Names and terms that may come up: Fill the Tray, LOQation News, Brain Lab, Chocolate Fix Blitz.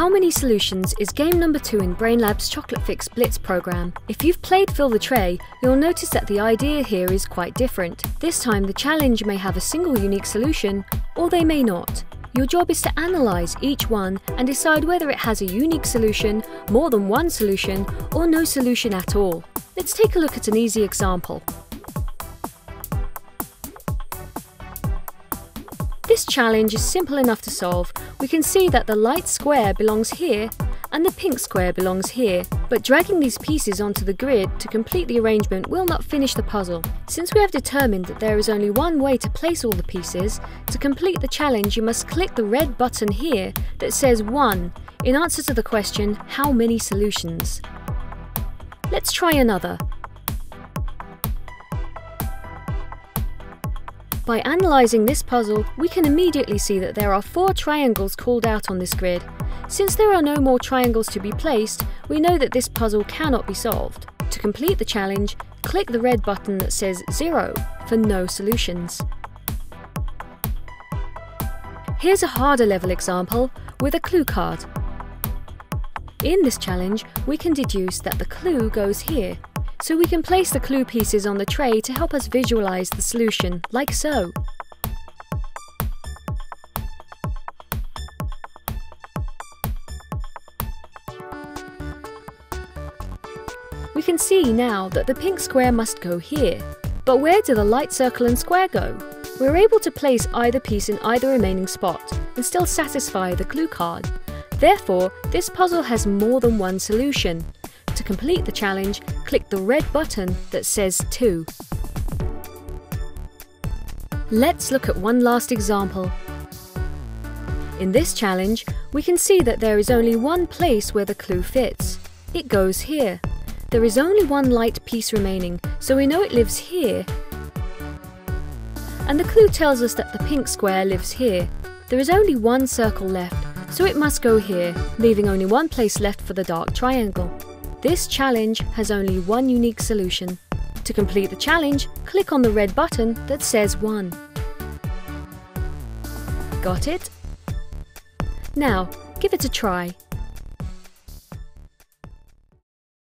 How many solutions is game number 2 in Brain Lab's Chocolate Fix Blitz program. If you've played Fill the Tray, you'll notice that the idea here is quite different. This time the challenge may have a single unique solution, or they may not. Your job is to analyze each one and decide whether it has a unique solution, more than one solution, or no solution at all. Let's take a look at an easy example. This challenge is simple enough to solve. We can see that the light square belongs here and the pink square belongs here, but dragging these pieces onto the grid to complete the arrangement will not finish the puzzle. Since we have determined that there is only one way to place all the pieces, to complete the challenge you must click the red button here that says 1 in answer to the question, how many solutions? Let's try another. By analysing this puzzle, we can immediately see that there are 4 triangles called out on this grid. Since there are no more triangles to be placed, we know that this puzzle cannot be solved. To complete the challenge, click the red button that says 0 for no solutions. Here's a harder level example with a clue card. In this challenge, we can deduce that the clue goes here. So we can place the clue pieces on the tray to help us visualize the solution, like so. We can see now that the pink square must go here. But where do the light circle and square go? We're able to place either piece in either remaining spot and still satisfy the clue card. Therefore, this puzzle has more than one solution. To complete the challenge, click the red button that says 2. Let's look at one last example. In this challenge, we can see that there is only one place where the clue fits. It goes here. There is only one light piece remaining, so we know it lives here. And the clue tells us that the pink square lives here. There is only one circle left, so it must go here, leaving only one place left for the dark triangle. This challenge has only one unique solution. To complete the challenge, click on the red button that says 1. Got it? Now, give it a try.